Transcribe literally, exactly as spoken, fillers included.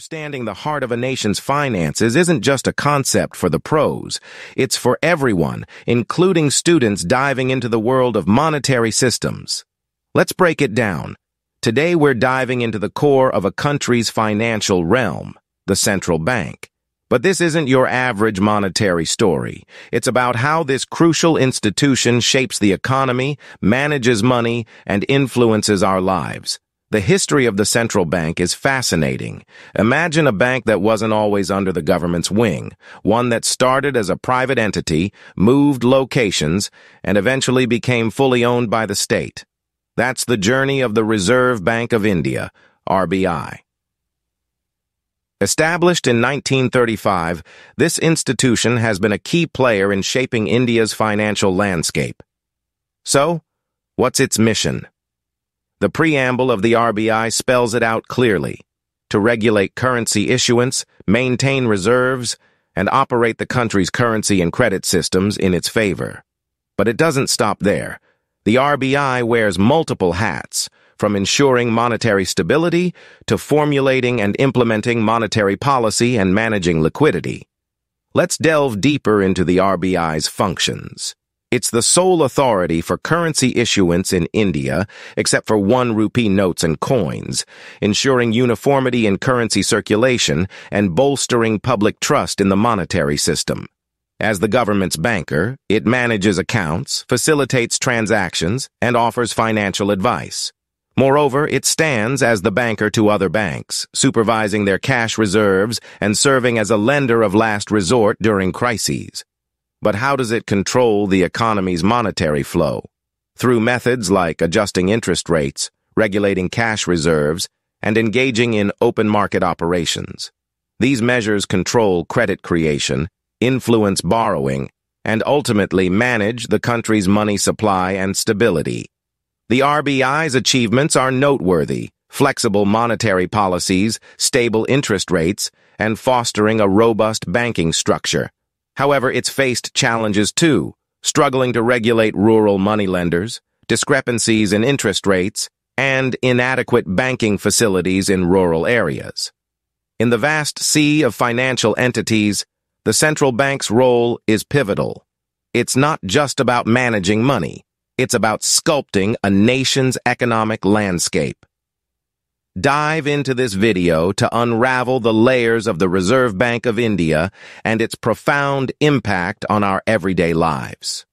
Understanding the heart of a nation's finances isn't just a concept for the pros. It's for everyone, including students diving into the world of monetary systems. Let's break it down. Today we're diving into the core of a country's financial realm, the central bank. But this isn't your average monetary story. It's about how this crucial institution shapes the economy, manages money, and influences our lives. The history of the central bank is fascinating. Imagine a bank that wasn't always under the government's wing, one that started as a private entity, moved locations, and eventually became fully owned by the state. That's the journey of the Reserve Bank of India, R B I. Established in nineteen thirty-five, this institution has been a key player in shaping India's financial landscape. So, what's its mission? The preamble of the R B I spells it out clearly: to regulate currency issuance, maintain reserves, and operate the country's currency and credit systems in its favor. But it doesn't stop there. The R B I wears multiple hats, from ensuring monetary stability to formulating and implementing monetary policy and managing liquidity. Let's delve deeper into the R B I's functions. It's the sole authority for currency issuance in India, except for one rupee notes and coins, ensuring uniformity in currency circulation and bolstering public trust in the monetary system. As the government's banker, it manages accounts, facilitates transactions, and offers financial advice. Moreover, it stands as the banker to other banks, supervising their cash reserves and serving as a lender of last resort during crises. But how does it control the economy's monetary flow? Through methods like adjusting interest rates, regulating cash reserves, and engaging in open market operations. These measures control credit creation, influence borrowing, and ultimately manage the country's money supply and stability. The R B I's achievements are noteworthy: flexible monetary policies, stable interest rates, and fostering a robust banking structure. However, it's faced challenges too, struggling to regulate rural moneylenders, discrepancies in interest rates, and inadequate banking facilities in rural areas. In the vast sea of financial entities, the central bank's role is pivotal. It's not just about managing money. It's about sculpting a nation's economic landscape. Dive into this video to unravel the layers of the Reserve Bank of India and its profound impact on our everyday lives.